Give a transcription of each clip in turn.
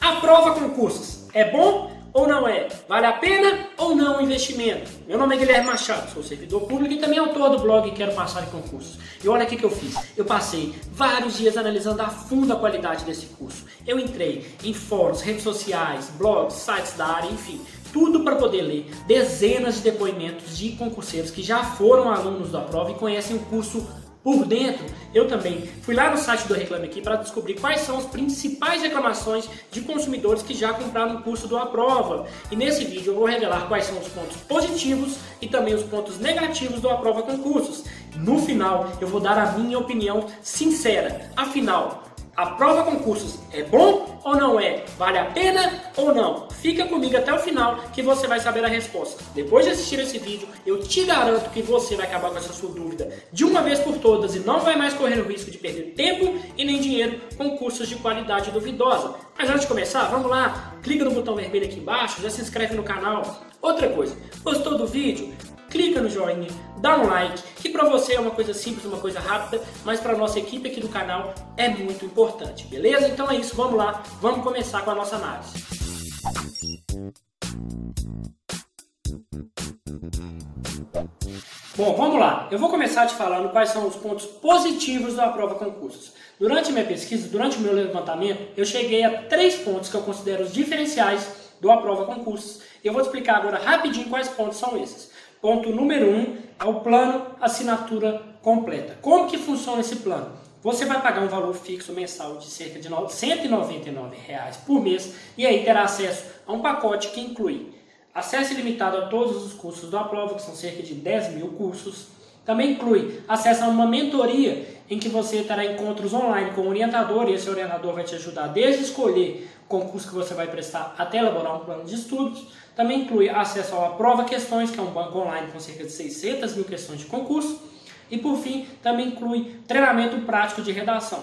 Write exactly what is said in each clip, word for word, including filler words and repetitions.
Aprova concursos. É bom ou não é? Vale a pena ou não o investimento? Meu nome é Guilherme Machado, sou servidor público e também autor do blog Quero Passar em Concursos. E olha o que eu fiz. Eu passei vários dias analisando a fundo a qualidade desse curso. Eu entrei em fóruns, redes sociais, blogs, sites da área, enfim, tudo para poder ler dezenas de depoimentos de concurseiros que já foram alunos da prova e conhecem o curso por dentro. Eu também fui lá no site do Reclame Aqui para descobrir quais são as principais reclamações de consumidores que já compraram o curso do Aprova. E nesse vídeo eu vou revelar quais são os pontos positivos e também os pontos negativos do Aprova Concursos. No final eu vou dar a minha opinião sincera. Afinal, Aprova Concursos é bom ou não é? Vale a pena ou não? Fica comigo até o final que você vai saber a resposta. Depois de assistir esse vídeo, eu te garanto que você vai acabar com essa sua dúvida de uma vez por todas e não vai mais correr o risco de perder tempo e nem dinheiro com cursos de qualidade duvidosa. Mas antes de começar, vamos lá, clica no botão vermelho aqui embaixo, já se inscreve no canal. Outra coisa, gostou do vídeo? Clica no joinha, dá um like, que para você é uma coisa simples, uma coisa rápida, mas para nossa equipe aqui do canal é muito importante, beleza? Então é isso, vamos lá, vamos começar com a nossa análise. Bom, vamos lá. Eu vou começar te falando quais são os pontos positivos da Aprova Concursos. Durante minha pesquisa, durante o meu levantamento, eu cheguei a três pontos que eu considero os diferenciais do Aprova Concursos. Eu vou te explicar agora rapidinho quais pontos são esses. Ponto número um é o plano assinatura completa. Como que funciona esse plano? Você vai pagar um valor fixo mensal de cerca de cento e noventa e nove reais por mês e aí terá acesso a um pacote que inclui acesso ilimitado a todos os cursos do Aprova, que são cerca de dez mil cursos. Também inclui acesso a uma mentoria em que você terá encontros online com um orientador e esse orientador vai te ajudar desde escolher o concurso que você vai prestar até elaborar um plano de estudos. Também inclui acesso à Aprova Questões, que é um banco online com cerca de seiscentas mil questões de concurso. E por fim, também inclui treinamento prático de redação,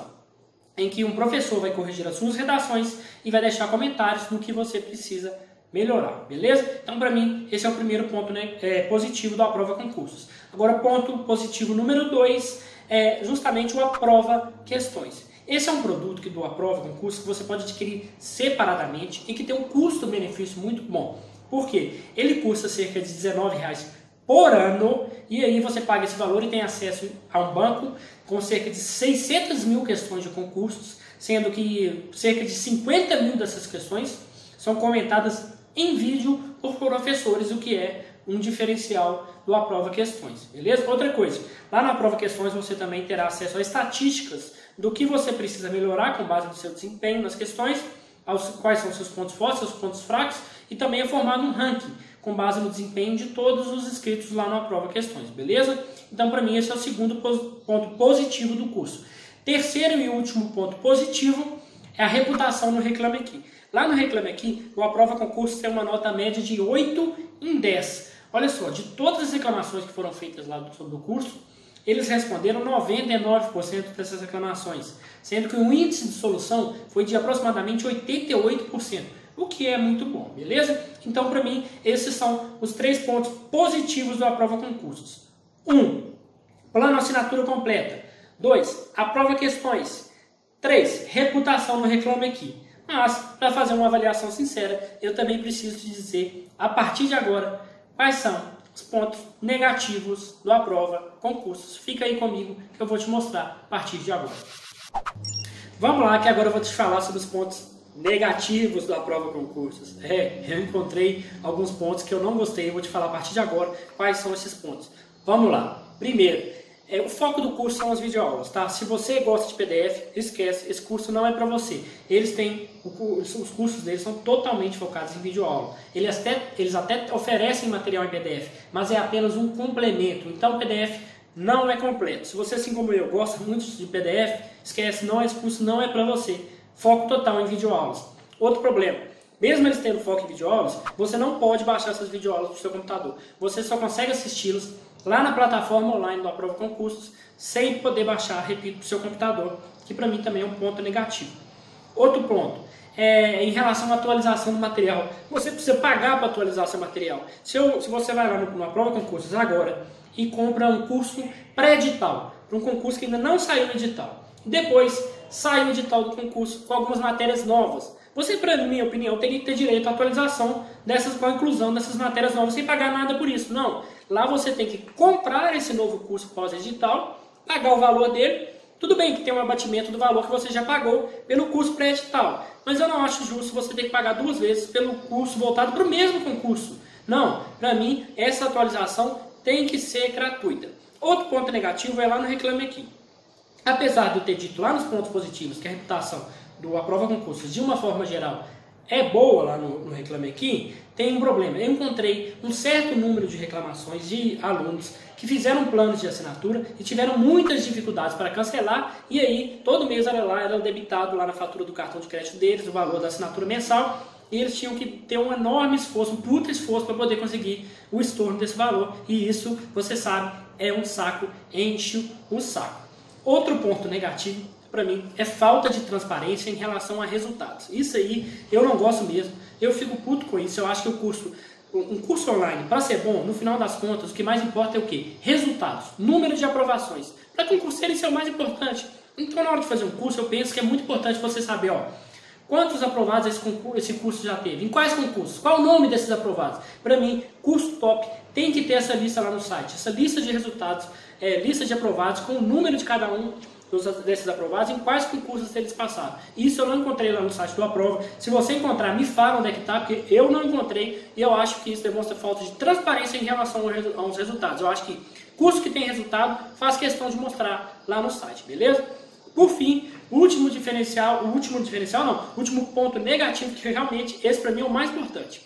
em que um professor vai corrigir as suas redações e vai deixar comentários no que você precisa melhorar, beleza? Então, para mim, esse é o primeiro ponto, né, é, positivo da Aprova Concursos. Agora, ponto positivo número dois é justamente o Aprova Questões. Esse é um produto que do Aprova Concursos que você pode adquirir separadamente e que tem um custo-benefício muito bom. Por quê? Ele custa cerca de dezenove reais por ano e aí você paga esse valor e tem acesso a um banco com cerca de seiscentas mil questões de concursos, sendo que cerca de cinquenta mil dessas questões são comentadas em vídeo por professores, o que é um diferencial do Aprova Questões, beleza? Outra coisa, lá na Aprova Questões você também terá acesso a estatísticas do que você precisa melhorar com base no seu desempenho nas questões, aos, quais são seus pontos fortes, seus pontos fracos, e também é formado um ranking com base no desempenho de todos os inscritos lá na Aprova Questões, beleza? Então, para mim, esse é o segundo ponto positivo do curso. Terceiro e último ponto positivo é a reputação no Reclame Aqui. Lá no Reclame Aqui, o Aprova Concursos tem uma nota média de oito em dez. Olha só, de todas as reclamações que foram feitas lá sobre o curso, eles responderam noventa e nove por cento dessas reclamações, sendo que o índice de solução foi de aproximadamente oitenta e oito por cento, o que é muito bom, beleza? Então, para mim, esses são os três pontos positivos do Aprova Concursos. um. Plano assinatura completa. dois. Aprova questões. três. Reputação no Reclame Aqui. Mas, para fazer uma avaliação sincera, eu também preciso te dizer, a partir de agora, quais são os pontos negativos do Aprova Concursos. Fica aí comigo que eu vou te mostrar a partir de agora. Vamos lá, que agora eu vou te falar sobre os pontos negativos da Aprova Concursos. É, eu encontrei alguns pontos que eu não gostei, eu vou te falar a partir de agora quais são esses pontos. Vamos lá. Primeiro, é, o foco do curso são as videoaulas, tá? Se você gosta de P D F, esquece, esse curso não é para você. Eles têm, os cursos deles são totalmente focados em videoaula. Eles até, eles até oferecem material em P D F, mas é apenas um complemento. Então o P D F não é completo. Se você, assim como eu, gosta muito de P D F, esquece, não, esse curso não é para você. Foco total em videoaulas. Outro problema, mesmo eles tendo foco em videoaulas, você não pode baixar essas videoaulas do seu computador. Você só consegue assisti-las lá na plataforma online do Aprova Concursos, sem poder baixar, repito, para o seu computador, que para mim também é um ponto negativo. Outro ponto, é em relação à atualização do material. Você precisa pagar para atualizar seu material. Se, eu, se você vai lá no, no Aprova Concursos agora e compra um curso pré-edital, para um concurso que ainda não saiu no edital, depois sai o edital do concurso com algumas matérias novas. Você, pra minha opinião, teria que ter direito à atualização dessas, com a inclusão dessas matérias novas sem pagar nada por isso. Não, lá você tem que comprar esse novo curso pós-edital, pagar o valor dele. Tudo bem que tem um abatimento do valor que você já pagou pelo curso pré-edital, mas eu não acho justo você ter que pagar duas vezes pelo curso voltado para o mesmo concurso. Não, para mim, essa atualização tem que ser gratuita. Outro ponto negativo é lá no Reclame Aqui. Apesar de eu ter dito lá nos pontos positivos que a reputação do Aprova Concursos, de uma forma geral, é boa lá no, no Reclame Aqui, tem um problema. Eu encontrei um certo número de reclamações de alunos que fizeram planos de assinatura e tiveram muitas dificuldades para cancelar, e aí todo mês era lá, era debitado lá na fatura do cartão de crédito deles o valor da assinatura mensal, e eles tinham que ter um enorme esforço, um puta esforço para poder conseguir o estorno desse valor, e isso, você sabe, é um saco, enche o saco. Outro ponto negativo, para mim, é falta de transparência em relação a resultados. Isso aí eu não gosto mesmo, eu fico puto com isso. Eu acho que o curso, um curso online, para ser bom, no final das contas, o que mais importa é o quê? Resultados, número de aprovações. Para concurseiro isso é o mais importante. Então, na hora de fazer um curso, eu penso que é muito importante você saber, ó, quantos aprovados esse concurso, esse curso já teve? Em quais concursos? Qual o nome desses aprovados? Para mim, curso top tem que ter essa lista lá no site. Essa lista de resultados, é, lista de aprovados com o número de cada um dos, desses aprovados, em quais concursos eles passaram. Isso eu não encontrei lá no site do Aprova. Se você encontrar, me fala onde é que está, porque eu não encontrei, e eu acho que isso demonstra falta de transparência em relação aos resultados. Eu acho que curso que tem resultado faz questão de mostrar lá no site, beleza? Por fim, o último diferencial, o último diferencial não, o último ponto negativo, que realmente esse para mim é o mais importante.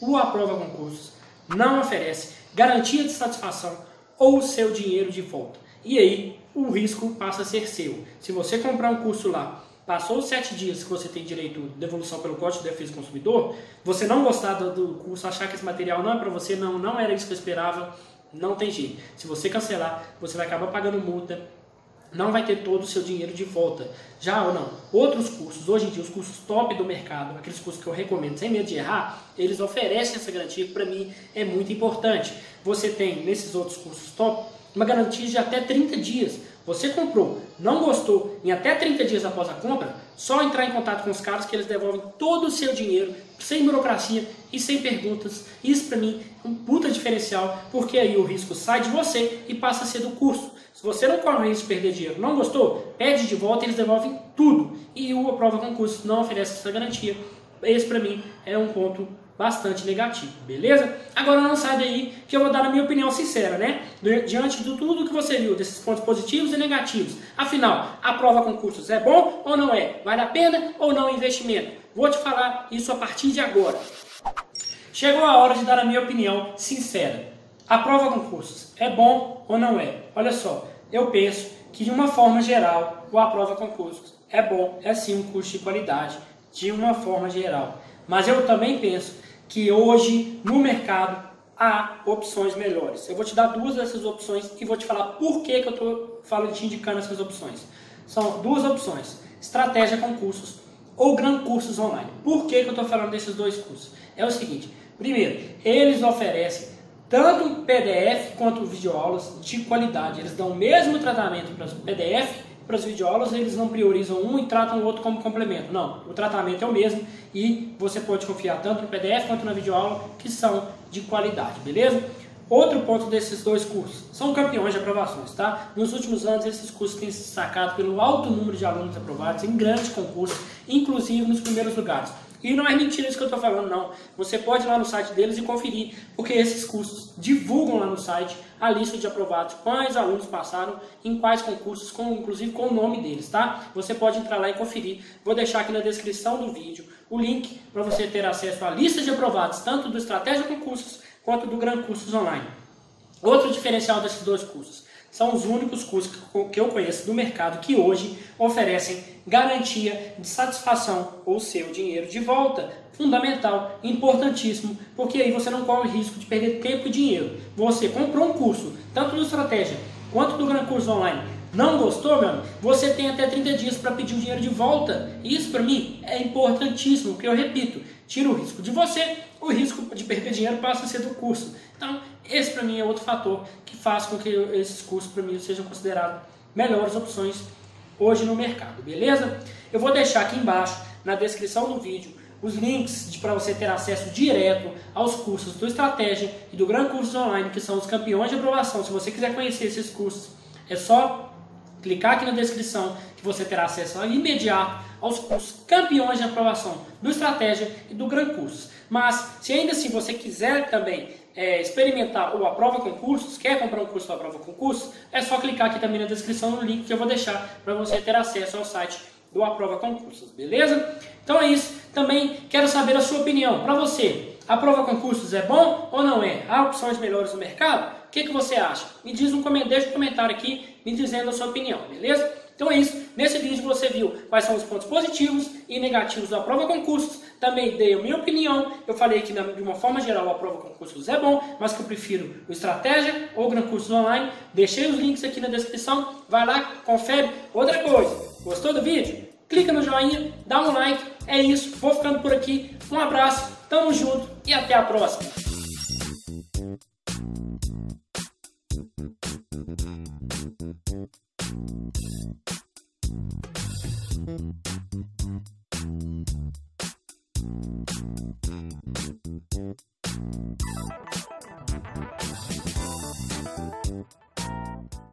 O Aprova Concursos não oferece garantia de satisfação ou seu dinheiro de volta. E aí o risco passa a ser seu. Se você comprar um curso lá, passou os sete dias que você tem direito de devolução pelo Código de Defesa do Consumidor, você não gostar do curso, achar que esse material não é para você, não, não era isso que eu esperava, não tem jeito. Se você cancelar, você vai acabar pagando multa, não vai ter todo o seu dinheiro de volta. Já ou não, outros cursos, hoje em dia, os cursos top do mercado, aqueles cursos que eu recomendo sem medo de errar, eles oferecem essa garantia que para mim é muito importante. Você tem, nesses outros cursos top, uma garantia de até trinta dias. Você comprou, não gostou, em até trinta dias após a compra, só entrar em contato com os caras que eles devolvem todo o seu dinheiro, sem burocracia e sem perguntas. Isso para mim é um puta diferencial, porque aí o risco sai de você e passa a ser do curso. Se você não corre o risco de perder dinheiro, não gostou, pede de volta e eles devolvem tudo. E o Aprova Concursos não oferece essa garantia. Esse para mim é um ponto bastante negativo, beleza? Agora não sai daí que eu vou dar a minha opinião sincera, né? Diante de tudo que você viu, desses pontos positivos e negativos. Afinal, Aprova Concursos é bom ou não é? Vale a pena ou não o investimento? Vou te falar isso a partir de agora. Chegou a hora de dar a minha opinião sincera. Aprova Concursos é bom ou não é? Olha só, eu penso que de uma forma geral, o Aprova Concursos é bom, é sim um curso de qualidade, de uma forma geral. Mas eu também penso que hoje no mercado há opções melhores. Eu vou te dar duas dessas opções e vou te falar por que, que eu estou falando, te indicando essas opções. São duas opções, Estratégia Concursos ou Gran Cursos Online. Por que, que eu estou falando desses dois cursos? É o seguinte, primeiro, eles oferecem tanto P D F quanto videoaulas de qualidade. Eles dão o mesmo tratamento para os P D F, para as videoaulas, eles não priorizam um e tratam o outro como complemento. Não, o tratamento é o mesmo e você pode confiar tanto no P D F quanto na videoaula, que são de qualidade, beleza? Outro ponto desses dois cursos, são campeões de aprovações, tá? Nos últimos anos, esses cursos têm se destacado pelo alto número de alunos aprovados em grandes concursos, inclusive nos primeiros lugares. E não é mentira isso que eu estou falando, não. Você pode ir lá no site deles e conferir, porque esses cursos divulgam lá no site a lista de aprovados, quais alunos passaram, em quais concursos, com, inclusive com o nome deles, tá? Você pode entrar lá e conferir. Vou deixar aqui na descrição do vídeo o link para você ter acesso à lista de aprovados, tanto do Estratégia Concursos quanto do Gran Cursos Online. Outro diferencial desses dois cursos, são os únicos cursos que eu conheço do mercado que hoje oferecem garantia de satisfação ou seu dinheiro de volta. Fundamental, importantíssimo, porque aí você não corre o risco de perder tempo e dinheiro. Você comprou um curso, tanto do Estratégia quanto do Gran Curso Online, não gostou, meu amigo? Você tem até trinta dias para pedir o dinheiro de volta. Isso para mim é importantíssimo, porque eu repito, tira o risco de você, o risco de perder dinheiro passa a ser do curso. Então, esse para mim é outro fator que faz com que esses cursos para mim sejam considerados melhores opções hoje no mercado, beleza? Eu vou deixar aqui embaixo na descrição do vídeo os links para você ter acesso direto aos cursos do Estratégia e do Gran Cursos Online, que são os campeões de aprovação. Se você quiser conhecer esses cursos, é só clicar aqui na descrição que você terá acesso imediato aos cursos campeões de aprovação do Estratégia e do Gran Cursos. Mas, se ainda assim você quiser também é, experimentar o Aprova Concursos, quer comprar um curso do Aprova Concursos, é só clicar aqui também na descrição no link que eu vou deixar para você ter acesso ao site do Aprova Concursos, beleza? Então é isso. Também quero saber a sua opinião. Para você, Aprova Concursos é bom ou não é? Há opções melhores no mercado? O que, que você acha? Me diz um comentário, deixa um comentário aqui me dizendo a sua opinião, beleza? Então é isso. Nesse vídeo você viu quais são os pontos positivos e negativos da Aprova Concursos. Também dei a minha opinião. Eu falei que de uma forma geral a Aprova Concursos é bom, mas que eu prefiro o Estratégia ou o Gran Cursos Online. Deixei os links aqui na descrição. Vai lá, confere. Outra coisa, gostou do vídeo? Clica no joinha, dá um like. É isso. Vou ficando por aqui. Um abraço, tamo junto e até a próxima. Thank you.